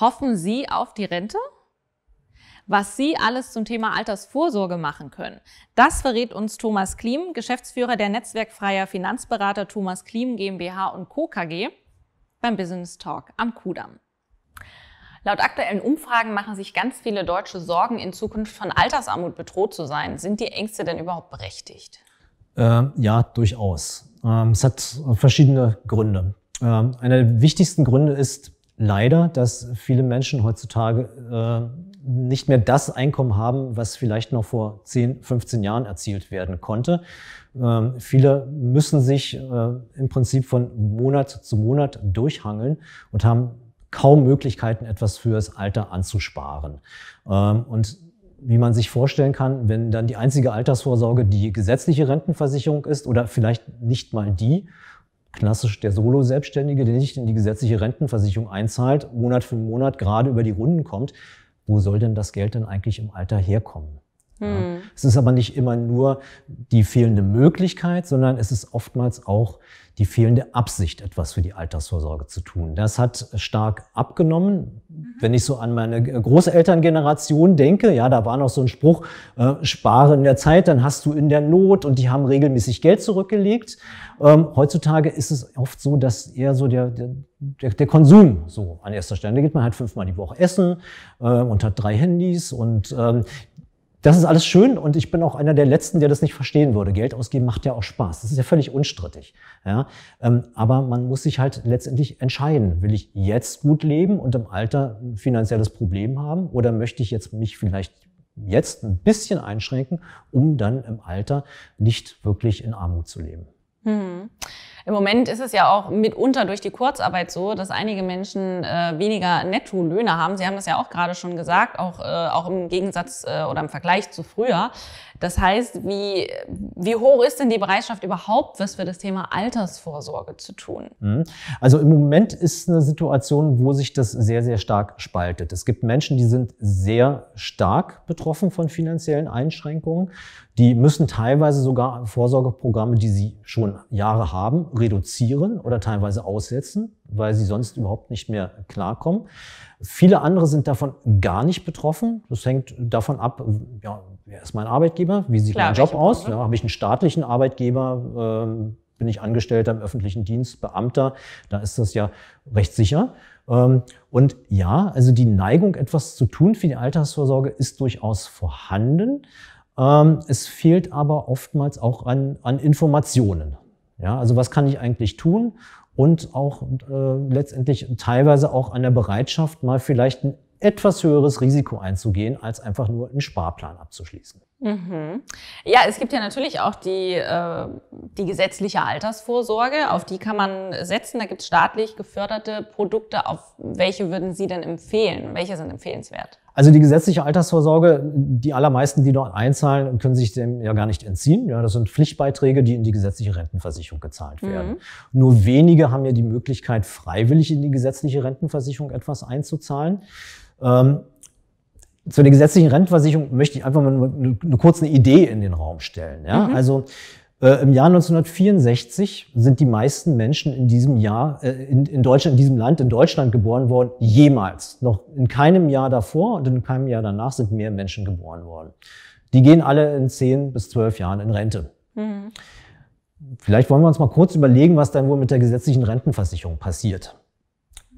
hoffen Sie auf die Rente? Was Sie alles zum Thema Altersvorsorge machen können, das verrät uns Thomas Kliem, Geschäftsführer der Netzwerk Freier Finanzberater Thomas Kliem GmbH und Co. KG beim Business Talk am Kudamm. Laut aktuellen Umfragen machen sich ganz viele Deutsche Sorgen, in Zukunft von Altersarmut bedroht zu sein. Sind die Ängste denn überhaupt berechtigt? Ja, durchaus. Es hat verschiedene Gründe. Einer der wichtigsten Gründe ist leider, dass viele Menschen heutzutage nicht mehr das Einkommen haben, was vielleicht noch vor 10, 15 Jahren erzielt werden konnte. Viele müssen sich im Prinzip von Monat zu Monat durchhangeln und haben kaum Möglichkeiten, etwas fürs Alter anzusparen. Und wie man sich vorstellen kann, wenn dann die einzige Altersvorsorge die gesetzliche Rentenversicherung ist oder vielleicht nicht mal die, klassisch der Solo-Selbstständige, der nicht in die gesetzliche Rentenversicherung einzahlt, Monat für Monat gerade über die Runden kommt, wo soll denn das Geld denn eigentlich im Alter herkommen? Ja. Es ist aber nicht immer nur die fehlende Möglichkeit, sondern es ist oftmals auch die fehlende Absicht, etwas für die Altersvorsorge zu tun. Das hat stark abgenommen. Wenn ich so an meine Großelterngeneration denke, ja, da war noch so ein Spruch, spare in der Zeit, dann hast du in der Not, und die haben regelmäßig Geld zurückgelegt. Heutzutage ist es oft so, dass eher so der Konsum so an erster Stelle geht. Man hat 5-mal die Woche Essen und hat 3 Handys und das ist alles schön, und ich bin auch einer der Letzten, der das nicht verstehen würde. Geld ausgeben macht ja auch Spaß. Das ist ja völlig unstrittig. Ja? Aber man muss sich halt letztendlich entscheiden. Will ich jetzt gut leben und im Alter ein finanzielles Problem haben, oder möchte ich jetzt mich vielleicht jetzt ein bisschen einschränken, um dann im Alter nicht wirklich in Armut zu leben? Mhm. Im Moment ist es ja auch mitunter durch die Kurzarbeit so, dass einige Menschen weniger Nettolöhne haben. Sie haben das ja auch gerade schon gesagt, auch im Gegensatz oder im Vergleich zu früher. Das heißt, wie hoch ist denn die Bereitschaft überhaupt, was für das Thema Altersvorsorge zu tun? Also im Moment ist eine Situation, wo sich das sehr, sehr stark spaltet. Es gibt Menschen, die sind sehr stark betroffen von finanziellen Einschränkungen. Die müssen teilweise sogar Vorsorgeprogramme, die sie schon Jahre haben, reduzieren oder teilweise aussetzen, weil sie sonst überhaupt nicht mehr klarkommen. Viele andere sind davon gar nicht betroffen. Das hängt davon ab, ja, wer ist mein Arbeitgeber, wie sieht mein Job aus, ja, habe ich einen staatlichen Arbeitgeber, bin ich Angestellter im öffentlichen Dienst, Beamter, da ist das ja recht sicher. Und ja, also die Neigung, etwas zu tun für die Altersvorsorge, ist durchaus vorhanden. Es fehlt aber oftmals auch an Informationen. Ja, also was kann ich eigentlich tun? Und auch letztendlich teilweise auch an der Bereitschaft, mal vielleicht ein etwas höheres Risiko einzugehen, als einfach nur einen Sparplan abzuschließen. Mhm. Ja, es gibt ja natürlich auch die gesetzliche Altersvorsorge, auf die kann man setzen. Da gibt es staatlich geförderte Produkte. Auf welche würden Sie denn empfehlen? Welche sind empfehlenswert? Also die gesetzliche Altersvorsorge, die allermeisten, die dort einzahlen, können sich dem ja gar nicht entziehen. Ja, das sind Pflichtbeiträge, die in die gesetzliche Rentenversicherung gezahlt werden. Mhm. Nur wenige haben ja die Möglichkeit, freiwillig in die gesetzliche Rentenversicherung etwas einzuzahlen. Zu der gesetzlichen Rentenversicherung möchte ich einfach mal eine kurze Idee in den Raum stellen. Ja? Mhm. Also im Jahr 1964 sind die meisten Menschen in diesem Jahr, in Deutschland geboren worden, jemals. Noch in keinem Jahr davor und in keinem Jahr danach sind mehr Menschen geboren worden. Die gehen alle in 10 bis 12 Jahren in Rente. Mhm. Vielleicht wollen wir uns mal kurz überlegen, was dann wohl mit der gesetzlichen Rentenversicherung passiert.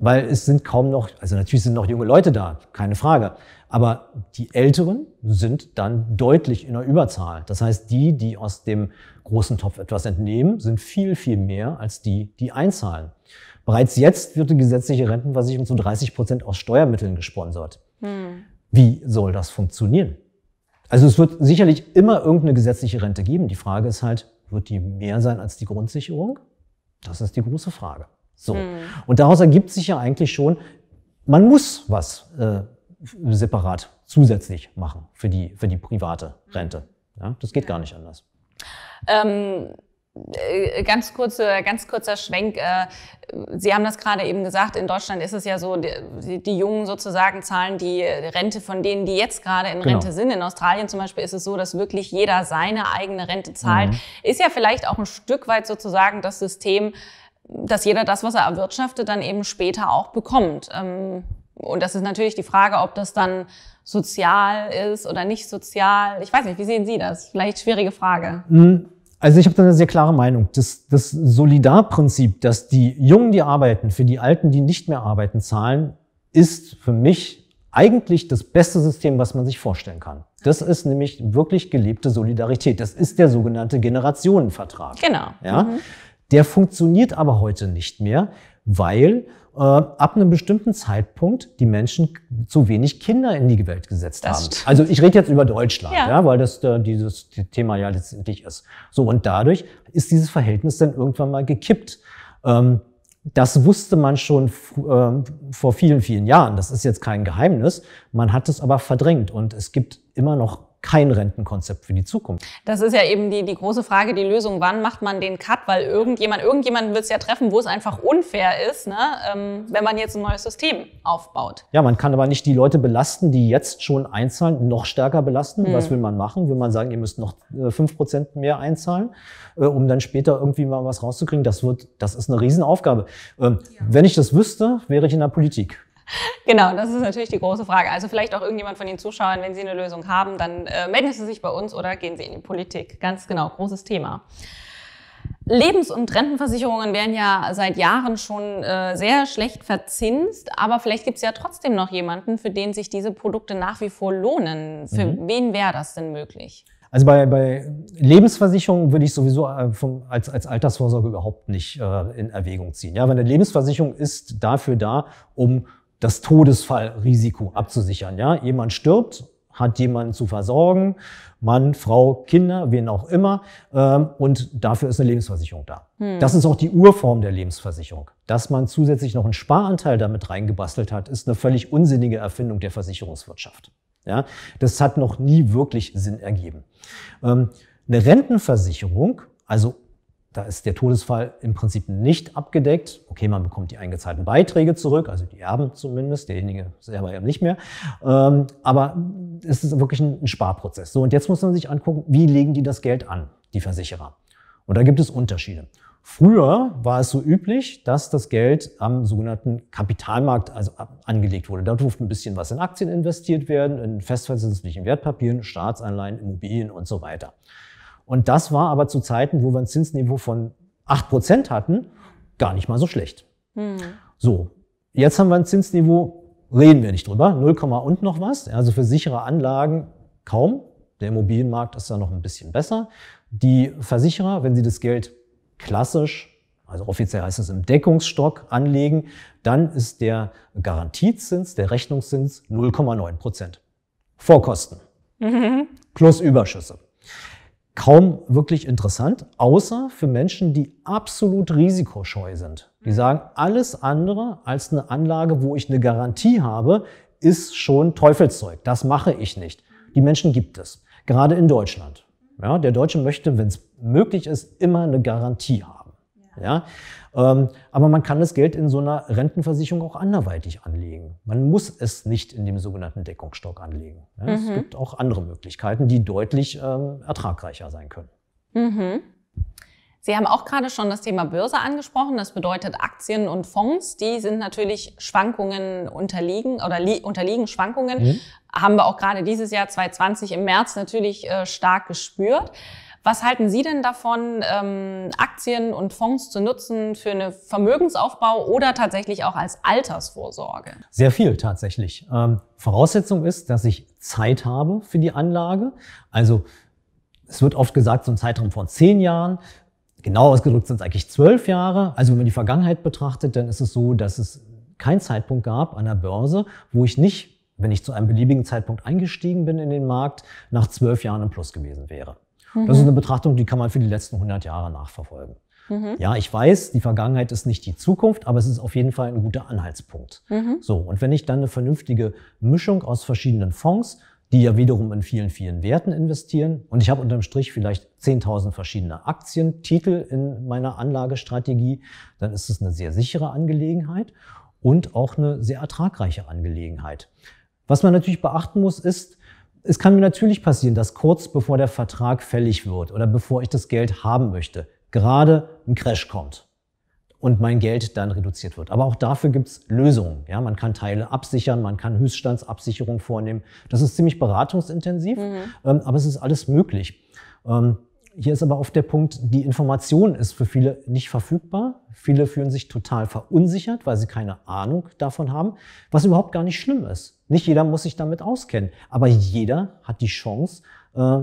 Weil es sind kaum noch, also natürlich sind noch junge Leute da, keine Frage. Aber die Älteren sind dann deutlich in der Überzahl. Das heißt, die aus dem großen Topf etwas entnehmen, sind viel, viel mehr als die einzahlen. Bereits jetzt wird die gesetzliche Rentenversicherung zu 30% aus Steuermitteln gesponsert. Hm. Wie soll das funktionieren? Also es wird sicherlich immer irgendeine gesetzliche Rente geben. Die Frage ist halt, wird die mehr sein als die Grundsicherung? Das ist die große Frage. So. Und daraus ergibt sich ja eigentlich schon, man muss was separat zusätzlich machen für die private Rente. Ja, das geht gar nicht anders. Ganz kurzer Schwenk. Sie haben das gerade eben gesagt, in Deutschland ist es ja so, die Jungen sozusagen zahlen die Rente von denen, die jetzt gerade in Rente sind. In Australien zum Beispiel ist es so, dass wirklich jeder seine eigene Rente zahlt. Mhm. Ist ja vielleicht auch ein Stück weit sozusagen das System, dass jeder das, was er erwirtschaftet, dann eben später auch bekommt. Und das ist natürlich die Frage, ob das dann sozial ist oder nicht sozial. Ich weiß nicht, wie sehen Sie das? Vielleicht schwierige Frage. Also ich habe da eine sehr klare Meinung. Das Solidarprinzip, dass die Jungen, die arbeiten, für die Alten, die nicht mehr arbeiten, zahlen, ist für mich eigentlich das beste System, was man sich vorstellen kann. Das ist nämlich wirklich gelebte Solidarität. Das ist der sogenannte Generationenvertrag. Genau. Ja? Mhm. Der funktioniert aber heute nicht mehr, weil ab einem bestimmten Zeitpunkt die Menschen zu wenig Kinder in die Welt gesetzt haben. Also ich rede jetzt über Deutschland, ja. Ja, weil das dieses Thema ja letztendlich ist. So, und dadurch ist dieses Verhältnis dann irgendwann mal gekippt. Das wusste man schon vor vielen, vielen Jahren. Das ist jetzt kein Geheimnis. Man hat es aber verdrängt und es gibt immer noch kein Rentenkonzept für die Zukunft. Das ist ja eben die große Frage, die Lösung, wann macht man den Cut? Weil irgendjemanden wird es ja treffen, wo es einfach unfair ist, ne? Wenn man jetzt ein neues System aufbaut. Ja, man kann aber nicht die Leute belasten, die jetzt schon einzahlen, noch stärker belasten. Was will man machen? Will man sagen, ihr müsst noch 5% mehr einzahlen, um dann später irgendwie mal was rauszukriegen? Das ist eine Riesenaufgabe. Ja. Wenn ich das wüsste, wäre ich in der Politik. Genau, das ist natürlich die große Frage. Also vielleicht auch irgendjemand von den Zuschauern, wenn Sie eine Lösung haben, dann melden Sie sich bei uns oder gehen Sie in die Politik. Ganz genau, großes Thema. Lebens- und Rentenversicherungen werden ja seit Jahren schon sehr schlecht verzinst, aber vielleicht gibt es ja trotzdem noch jemanden, für den sich diese Produkte nach wie vor lohnen. Für wen wäre das denn möglich? Also bei Lebensversicherungen würde ich sowieso als Altersvorsorge überhaupt nicht in Erwägung ziehen. Ja, weil eine Lebensversicherung ist dafür da, um das Todesfallrisiko abzusichern. Ja? Jemand stirbt, hat jemanden zu versorgen, Mann, Frau, Kinder, wen auch immer. Und dafür ist eine Lebensversicherung da. Das ist auch die Urform der Lebensversicherung. Dass man zusätzlich noch einen Sparanteil damit reingebastelt hat, ist eine völlig unsinnige Erfindung der Versicherungswirtschaft. Ja? Das hat noch nie wirklich Sinn ergeben. Eine Rentenversicherung, also da ist der Todesfall im Prinzip nicht abgedeckt. Okay, man bekommt die eingezahlten Beiträge zurück, also die Erben zumindest, derjenige selber eben nicht mehr. Aber es ist wirklich ein Sparprozess. So, und jetzt muss man sich angucken, wie legen die das Geld an, die Versicherer. Und da gibt es Unterschiede. Früher war es so üblich, dass das Geld am sogenannten Kapitalmarkt angelegt wurde. Da durfte ein bisschen was in Aktien investiert werden, in festverzinslichen Wertpapieren, Staatsanleihen, Immobilien und so weiter. Und das war aber zu Zeiten, wo wir ein Zinsniveau von 8% hatten, gar nicht mal so schlecht. So, jetzt haben wir ein Zinsniveau, reden wir nicht drüber, 0, und noch was. Also für sichere Anlagen kaum. Der Immobilienmarkt ist da noch ein bisschen besser. Die Versicherer, wenn sie das Geld klassisch, also offiziell heißt es im Deckungsstock, anlegen, dann ist der Garantiezins, der Rechnungszins 0,9%. Vorkosten plus Überschüsse. Kaum wirklich interessant, außer für Menschen, die absolut risikoscheu sind. Die sagen, alles andere als eine Anlage, wo ich eine Garantie habe, ist schon Teufelszeug. Das mache ich nicht. Die Menschen gibt es, gerade in Deutschland. Ja, der Deutsche möchte, wenn es möglich ist, immer eine Garantie haben. Ja. Aber man kann das Geld in so einer Rentenversicherung auch anderweitig anlegen. Man muss es nicht in dem sogenannten Deckungsstock anlegen. Ja, es gibt auch andere Möglichkeiten, die deutlich ertragreicher sein können. Sie haben auch gerade schon das Thema Börse angesprochen. Das bedeutet Aktien und Fonds, die sind natürlich Schwankungen unterliegen oder unterliegen Schwankungen. Haben wir auch gerade dieses Jahr 2020 im März natürlich stark gespürt. Was halten Sie denn davon, Aktien und Fonds zu nutzen für einen Vermögensaufbau oder tatsächlich auch als Altersvorsorge? Sehr viel tatsächlich. Voraussetzung ist, dass ich Zeit habe für die Anlage. Also es wird oft gesagt, so ein Zeitraum von 10 Jahren. Genau ausgedrückt sind es eigentlich 12 Jahre. Also wenn man die Vergangenheit betrachtet, dann ist es so, dass es keinen Zeitpunkt gab an der Börse, wo ich nicht, wenn ich zu einem beliebigen Zeitpunkt eingestiegen bin in den Markt, nach 12 Jahren im Plus gewesen wäre. Das ist eine Betrachtung, die kann man für die letzten 100 Jahre nachverfolgen. Ja, ich weiß, die Vergangenheit ist nicht die Zukunft, aber es ist auf jeden Fall ein guter Anhaltspunkt. So, und wenn ich dann eine vernünftige Mischung aus verschiedenen Fonds, die ja wiederum in vielen, vielen Werten investieren, und ich habe unterm Strich vielleicht 10.000 verschiedene Aktientitel in meiner Anlagestrategie, dann ist es eine sehr sichere Angelegenheit und auch eine sehr ertragreiche Angelegenheit. Was man natürlich beachten muss, ist, es kann mir natürlich passieren, dass kurz bevor der Vertrag fällig wird oder bevor ich das Geld haben möchte, gerade ein Crash kommt. und mein Geld dann reduziert wird. Aber auch dafür gibt es Lösungen. Ja, man kann Teile absichern, man kann Höchststandsabsicherung vornehmen. Das ist ziemlich beratungsintensiv, aber es ist alles möglich. Hier ist aber oft der Punkt, die Information ist für viele nicht verfügbar. Viele fühlen sich total verunsichert, weil sie keine Ahnung davon haben, was überhaupt gar nicht schlimm ist. Nicht jeder muss sich damit auskennen, aber jeder hat die Chance,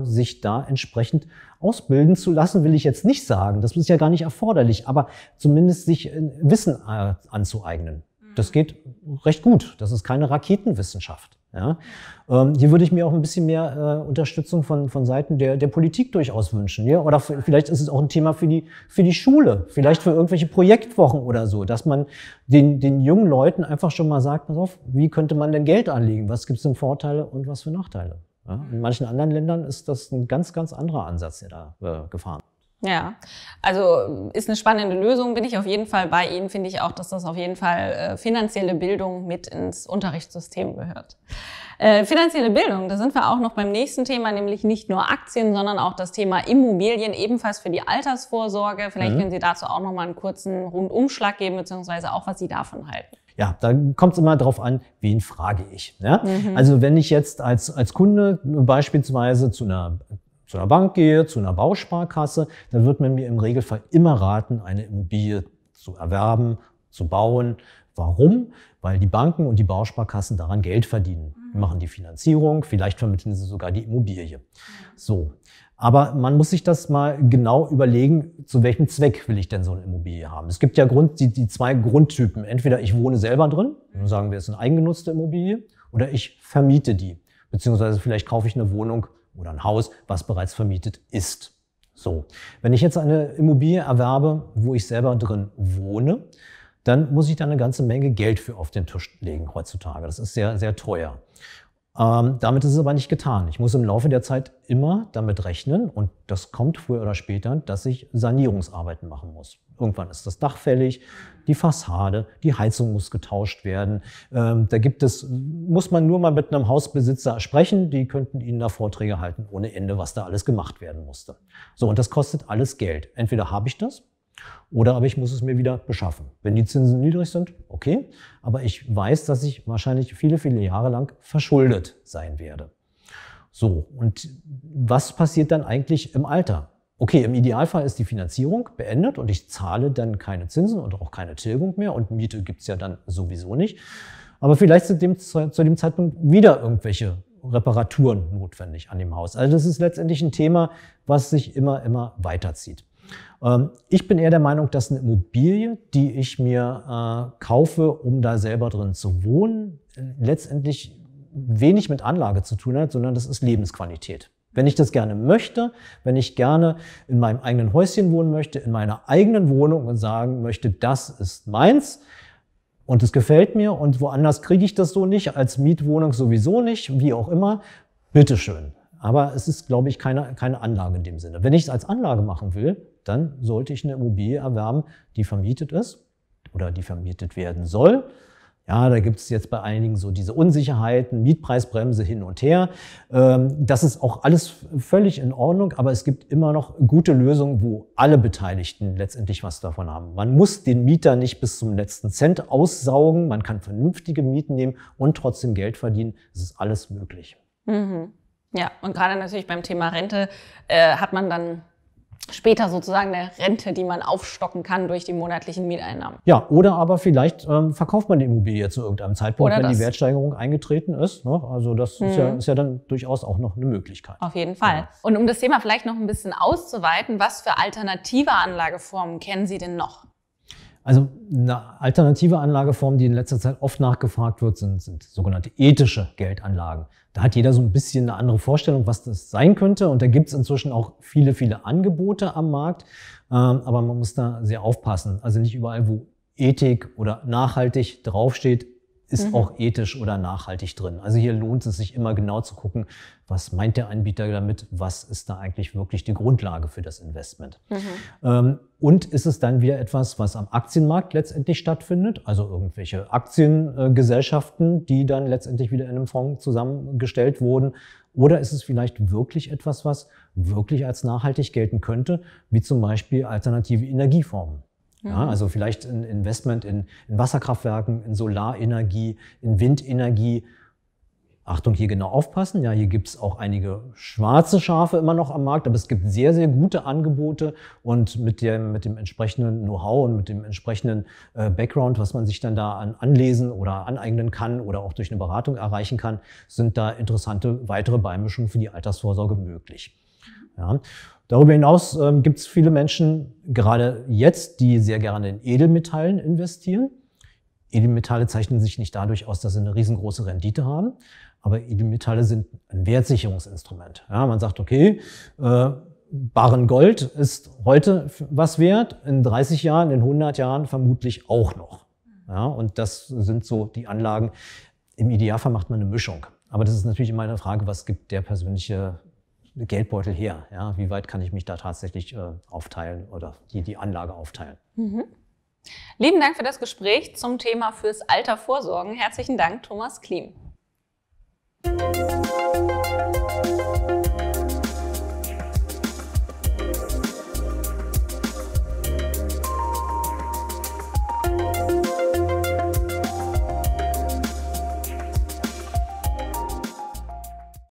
sich da entsprechend ausbilden zu lassen, will ich jetzt nicht sagen. Das ist ja gar nicht erforderlich, aber zumindest sich Wissen anzueignen. Das geht recht gut. Das ist keine Raketenwissenschaft. Ja. Hier würde ich mir auch ein bisschen mehr Unterstützung von Seiten der Politik durchaus wünschen. Ja? Oder vielleicht ist es auch ein Thema für die Schule, vielleicht für irgendwelche Projektwochen oder so, dass man den jungen Leuten einfach schon mal sagt, pass auf, wie könnte man denn Geld anlegen? Was gibt es denn Vorteile und was für Nachteile? Ja? In manchen anderen Ländern ist das ein ganz, ganz anderer Ansatz, der da gefahren wird. Ja, also ist eine spannende Lösung, bin ich auf jeden Fall bei Ihnen, finde ich auch, dass das auf jeden Fall finanzielle Bildung mit ins Unterrichtssystem gehört. Finanzielle Bildung, da sind wir auch noch beim nächsten Thema, nämlich nicht nur Aktien, sondern auch das Thema Immobilien, ebenfalls für die Altersvorsorge. Vielleicht können Sie dazu auch noch mal einen kurzen Rundumschlag geben, beziehungsweise auch, was Sie davon halten. Ja, da kommt es immer darauf an, wen frage ich. Ja? Also wenn ich jetzt als Kunde beispielsweise zu einer Bank gehe, zu einer Bausparkasse, dann wird man mir im Regelfall immer raten, eine Immobilie zu erwerben, zu bauen. Warum? Weil die Banken und die Bausparkassen daran Geld verdienen. Die machen die Finanzierung, vielleicht vermitteln sie sogar die Immobilie. So. Aber man muss sich das mal genau überlegen, zu welchem Zweck will ich denn so eine Immobilie haben. Es gibt ja die zwei Grundtypen. Entweder ich wohne selber drin, dann sagen wir, es ist eine eigengenutzte Immobilie, oder ich vermiete die. Beziehungsweise vielleicht kaufe ich eine Wohnung oder ein Haus, was bereits vermietet ist. So, wenn ich jetzt eine Immobilie erwerbe, wo ich selber drin wohne, dann muss ich da eine ganze Menge Geld für auf den Tisch legen heutzutage. Das ist sehr, sehr teuer. Damit ist es aber nicht getan. Ich muss im Laufe der Zeit immer damit rechnen, und das kommt früher oder später, dass ich Sanierungsarbeiten machen muss. Irgendwann ist das Dach fällig, die Fassade, die Heizung muss getauscht werden. Muss man nur mal mit einem Hausbesitzer sprechen, die könnten Ihnen da Vorträge halten ohne Ende, was da alles gemacht werden musste. So, und das kostet alles Geld. Entweder habe ich das, oder aber ich muss es mir wieder beschaffen. Wenn die Zinsen niedrig sind, okay, aber ich weiß, dass ich wahrscheinlich viele, viele Jahre lang verschuldet sein werde. So, und was passiert dann eigentlich im Alter? Okay, im Idealfall ist die Finanzierung beendet und ich zahle dann keine Zinsen und auch keine Tilgung mehr, und Miete gibt es ja dann sowieso nicht. Aber vielleicht sind zu dem Zeitpunkt wieder irgendwelche Reparaturen notwendig an dem Haus. Also das ist letztendlich ein Thema, was sich immer, immer weiterzieht. Ich bin eher der Meinung, dass eine Immobilie, die ich mir kaufe, um da selber drin zu wohnen, letztendlich wenig mit Anlage zu tun hat, sondern das ist Lebensqualität. Wenn ich das gerne möchte, wenn ich gerne in meinem eigenen Häuschen wohnen möchte, in meiner eigenen Wohnung, und sagen möchte, das ist meins und es gefällt mir und woanders kriege ich das so nicht, als Mietwohnung sowieso nicht, wie auch immer, bitteschön. Aber es ist, glaube ich, keine Anlage in dem Sinne. Wenn ich es als Anlage machen will, dann sollte ich eine Immobilie erwerben, die vermietet ist oder die vermietet werden soll. Ja, da gibt es jetzt bei einigen so diese Unsicherheiten, Mietpreisbremse hin und her. Das ist auch alles völlig in Ordnung, aber es gibt immer noch gute Lösungen, wo alle Beteiligten letztendlich was davon haben. Man muss den Mieter nicht bis zum letzten Cent aussaugen, man kann vernünftige Mieten nehmen und trotzdem Geld verdienen. Es ist alles möglich. Ja, und gerade natürlich beim Thema Rente hat man dann später sozusagen eine Rente, die man aufstocken kann durch die monatlichen Mieteinnahmen. Ja, oder aber vielleicht verkauft man die Immobilie zu irgendeinem Zeitpunkt, oder wenn die Wertsteigerung eingetreten ist. Ne? Also das ist ja dann durchaus auch noch eine Möglichkeit. Auf jeden Fall. Ja. Und um das Thema vielleicht noch ein bisschen auszuweiten, was für alternative Anlageformen kennen Sie denn noch? Also eine alternative Anlageform, die in letzter Zeit oft nachgefragt wird, sind sogenannte ethische Geldanlagen. Da hat jeder so ein bisschen eine andere Vorstellung, was das sein könnte. Und da gibt es inzwischen auch viele, viele Angebote am Markt. Aber man muss da sehr aufpassen. Also nicht überall, wo Ethik oder nachhaltig draufsteht, ist auch ethisch oder nachhaltig drin. Also hier lohnt es sich immer genau zu gucken, was meint der Anbieter damit, was ist da eigentlich wirklich die Grundlage für das Investment. Und ist es dann wieder etwas, was am Aktienmarkt letztendlich stattfindet, also irgendwelche Aktiengesellschaften, die dann letztendlich wieder in einem Fonds zusammengestellt wurden, oder ist es vielleicht wirklich etwas, was wirklich als nachhaltig gelten könnte, wie zum Beispiel alternative Energieformen. Ja, also vielleicht ein Investment in Wasserkraftwerken, in Solarenergie, in Windenergie. Achtung, hier genau aufpassen. Ja, hier gibt es auch einige schwarze Schafe immer noch am Markt, aber es gibt sehr, sehr gute Angebote und mit dem entsprechenden Know-how und mit dem entsprechenden Background, was man sich dann da anlesen oder aneignen kann oder auch durch eine Beratung erreichen kann, sind da interessante weitere Beimischungen für die Altersvorsorge möglich. Ja. Darüber hinaus gibt es viele Menschen, gerade jetzt, die sehr gerne in Edelmetallen investieren. Edelmetalle zeichnen sich nicht dadurch aus, dass sie eine riesengroße Rendite haben, aber Edelmetalle sind ein Wertsicherungsinstrument. Ja, man sagt, okay, Barren Gold ist heute was wert, in 30 Jahren, in 100 Jahren vermutlich auch noch. Ja, und das sind so die Anlagen. Im Idealfall macht man eine Mischung. Aber das ist natürlich immer eine Frage, was gibt der persönliche Geldbeutel her? Ja, wie weit kann ich mich da tatsächlich aufteilen oder die Anlage aufteilen? Mhm. Lieben Dank für das Gespräch zum Thema fürs Alter vorsorgen. Herzlichen Dank, Thomas Kliem.